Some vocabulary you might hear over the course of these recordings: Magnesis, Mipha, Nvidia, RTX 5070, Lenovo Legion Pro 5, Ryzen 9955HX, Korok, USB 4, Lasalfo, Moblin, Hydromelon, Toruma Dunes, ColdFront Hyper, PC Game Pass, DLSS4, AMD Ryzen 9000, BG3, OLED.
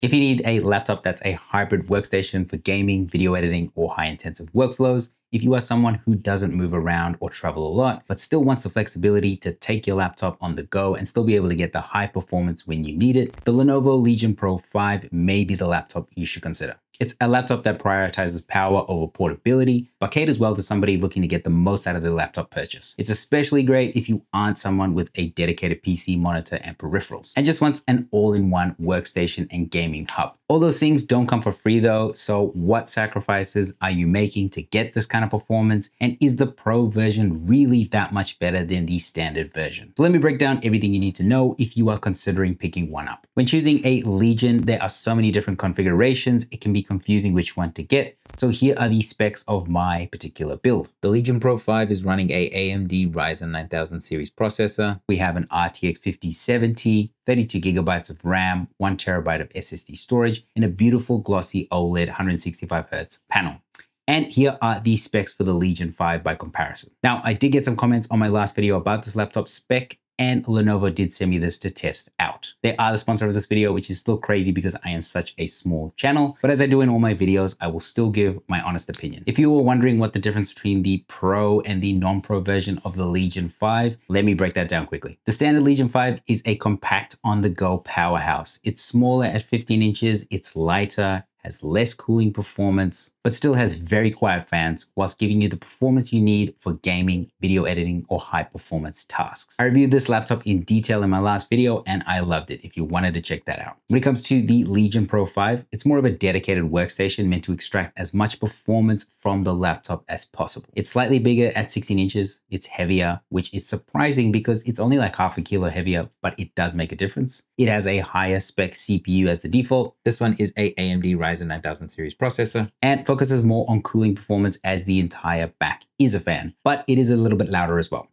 If you need a laptop that's a hybrid workstation for gaming, video editing, or high intensive workflows, if you are someone who doesn't move around or travel a lot, but still wants the flexibility to take your laptop on the go and still be able to get the high performance when you need it, the Lenovo Legion Pro 5 may be the laptop you should consider. It's a laptop that prioritizes power over portability, but caters well to somebody looking to get the most out of their laptop purchase. It's especially great if you aren't someone with a dedicated PC, monitor, and peripherals, and just wants an all-in-one workstation and gaming hub. All those things don't come for free though, so what sacrifices are you making to get this kind of performance? And is the Pro version really that much better than the standard version? So let me break down everything you need to know if you are considering picking one up. When choosing a Legion, there are so many different configurations, it can be confusing which one to get. So here are the specs of my particular build. The Legion Pro 5 is running a AMD Ryzen 9000 series processor. We have an RTX 5070, 32 gigabytes of RAM, 1 terabyte of SSD storage, and a beautiful glossy OLED 165Hz panel. And here are the specs for the Legion 5 by comparison. Now, I did get some comments on my last video about this laptop spec, and Lenovo did send me this to test out. They are the sponsor of this video, which is still crazy because I am such a small channel, but as I do in all my videos, I will still give my honest opinion. If you were wondering what the difference between the Pro and the non-Pro version of the Legion 5, let me break that down quickly. The standard Legion 5 is a compact on-the-go powerhouse. It's smaller at 15 inches, it's lighter, has less cooling performance, but still has very quiet fans whilst giving you the performance you need for gaming, video editing, or high performance tasks. I reviewed this laptop in detail in my last video and I loved it if you wanted to check that out. When it comes to the Legion Pro 5, it's more of a dedicated workstation meant to extract as much performance from the laptop as possible. It's slightly bigger at 16 inches, it's heavier, which is surprising because it's only like half a kilo heavier, but it does make a difference. It has a higher spec CPU as the default. This one is a AMD Ryzen 9000 series processor and focuses more on cooling performance as the entire back is a fan, but it is a little bit louder as well.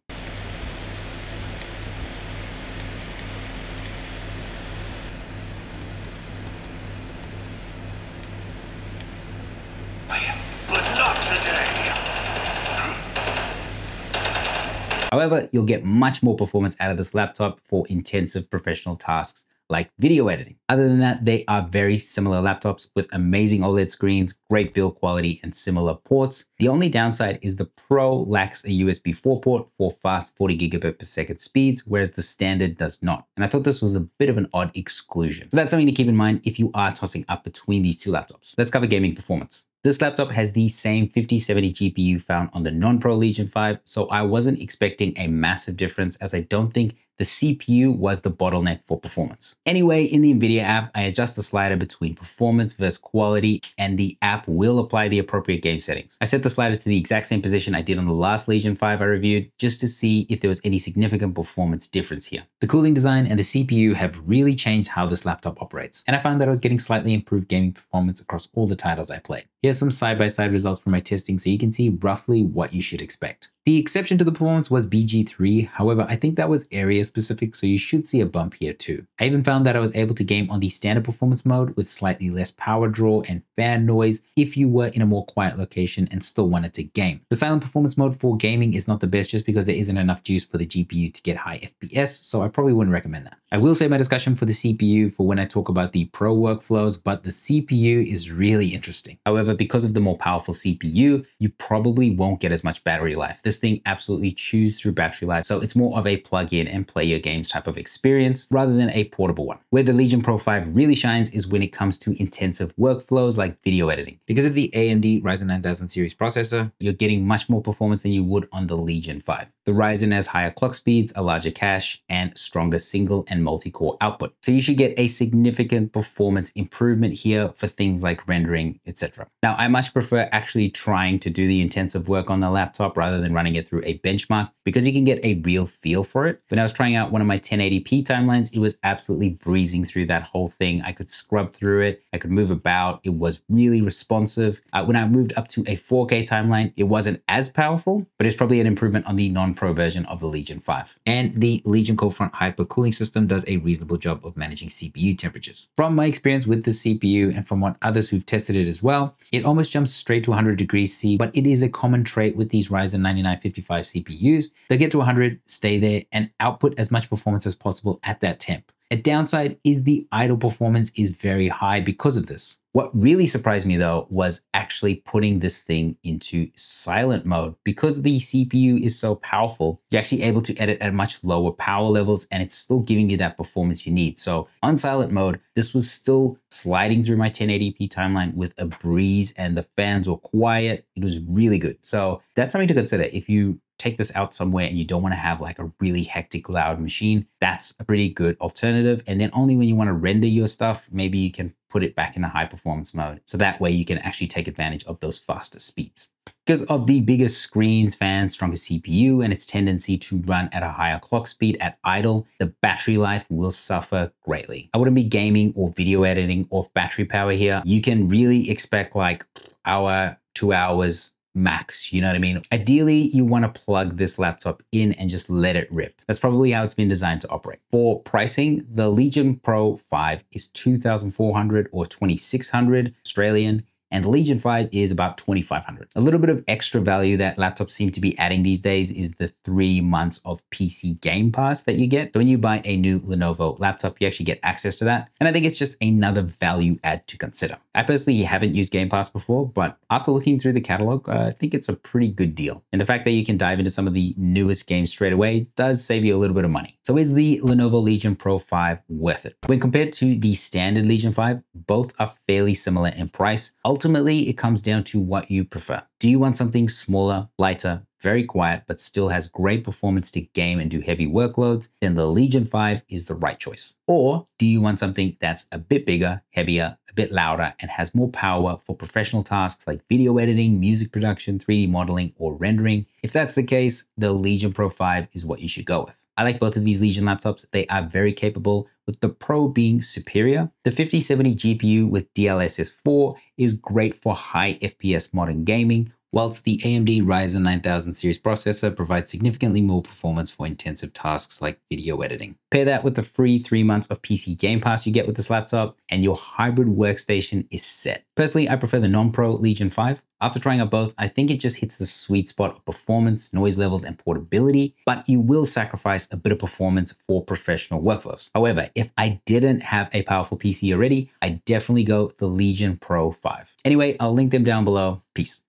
However, you'll get much more performance out of this laptop for intensive professional tasks like video editing. Other than that, they are very similar laptops with amazing OLED screens, great build quality, and similar ports. The only downside is the Pro lacks a USB 4 port for fast 40 gigabit per second speeds, whereas the standard does not. And I thought this was a bit of an odd exclusion. So that's something to keep in mind if you are tossing up between these two laptops. Let's cover gaming performance. This laptop has the same 5070 GPU found on the non-Pro Legion 5, so I wasn't expecting a massive difference as I don't think the CPU was the bottleneck for performance. Anyway, in the Nvidia app, I adjust the slider between performance versus quality, and the app will apply the appropriate game settings. I set the slider to the exact same position I did on the last Legion 5 I reviewed, just to see if there was any significant performance difference here. The cooling design and the CPU have really changed how this laptop operates, and I found that I was getting slightly improved gaming performance across all the titles I played. Here's some side-by-side results from my testing so you can see roughly what you should expect. The exception to the performance was BG3, however, I think that was area specific, so you should see a bump here too. I even found that I was able to game on the standard performance mode with slightly less power draw and fan noise if you were in a more quiet location and still wanted to game. The silent performance mode for gaming is not the best just because there isn't enough juice for the GPU to get high FPS, so I probably wouldn't recommend that. I will save my discussion for the CPU for when I talk about the Pro workflows, but the CPU is really interesting. However, because of the more powerful CPU, you probably won't get as much battery life. This thing absolutely chews through battery life, so it's more of a plug-in and play your games type of experience rather than a portable one. Where the Legion Pro 5 really shines is when it comes to intensive workflows like video editing. Because of the AMD Ryzen 9000 series processor, you're getting much more performance than you would on the Legion 5. The Ryzen has higher clock speeds, a larger cache, and stronger single and multi-core output. So you should get a significant performance improvement here for things like rendering, etc. Now, I much prefer actually trying to do the intensive work on the laptop rather than running it through a benchmark because you can get a real feel for it. When I was trying out one of my 1080p timelines, it was absolutely breezing through that whole thing. I could scrub through it, I could move about, it was really responsive. When I moved up to a 4K timeline, it wasn't as powerful, but it's probably an improvement on the non-Pro version of the Legion 5. And the Legion ColdFront Hyper cooling system does a reasonable job of managing CPU temperatures. From my experience with the CPU and from what others who've tested it as well, it almost jumps straight to 100 degrees C, but it is a common trait with these Ryzen 9955 CPUs. They'll get to 100, stay there, and output as much performance as possible at that temp. A downside is the idle performance is very high because of this. What really surprised me though was actually putting this thing into silent mode. Because the CPU is so powerful, you're actually able to edit at much lower power levels and it's still giving you that performance you need. So on silent mode, this was still sliding through my 1080p timeline with a breeze and the fans were quiet. It was really good. So that's something to consider. If you take this out somewhere and you don't want to have like a really hectic loud machine, that's a pretty good alternative. And then only when you want to render your stuff, maybe you can put it back in the high performance mode. So that way you can actually take advantage of those faster speeds. Because of the bigger screens, fans, stronger CPU, and its tendency to run at a higher clock speed at idle, the battery life will suffer greatly. I wouldn't be gaming or video editing off battery power here. You can really expect like hour, 2 hours max, you know what I mean? Ideally, you want to plug this laptop in and just let it rip. That's probably how it's been designed to operate. For pricing, the Legion Pro 5 is $2,400 or $2,600 Australian, and the Legion 5 is about $2,500. A little bit of extra value that laptops seem to be adding these days is the 3 months of PC Game Pass that you get. So when you buy a new Lenovo laptop, you actually get access to that. And I think it's just another value add to consider. I personally haven't used Game Pass before, but after looking through the catalog, I think it's a pretty good deal. And the fact that you can dive into some of the newest games straight away does save you a little bit of money. So is the Lenovo Legion Pro 5 worth it? When compared to the standard Legion 5, both are fairly similar in price. Ultimately, it comes down to what you prefer. Do you want something smaller, lighter, very quiet, but still has great performance to game and do heavy workloads? Then the Legion 5 is the right choice. Or do you want something that's a bit bigger, heavier, a bit louder, and has more power for professional tasks like video editing, music production, 3D modeling, or rendering? If that's the case, the Legion Pro 5 is what you should go with. I like both of these Legion laptops. They are very capable, with the Pro being superior. The 5070 GPU with DLSS4 is great for high FPS modern gaming, whilst the AMD Ryzen 9000 series processor provides significantly more performance for intensive tasks like video editing. Pair that with the free 3 months of PC Game Pass you get with this laptop, and your hybrid workstation is set. Personally, I prefer the non-Pro Legion 5. After trying out both, I think it just hits the sweet spot of performance, noise levels, and portability, but you will sacrifice a bit of performance for professional workflows. However, if I didn't have a powerful PC already, I'd definitely go the Legion Pro 5. Anyway, I'll link them down below. Peace.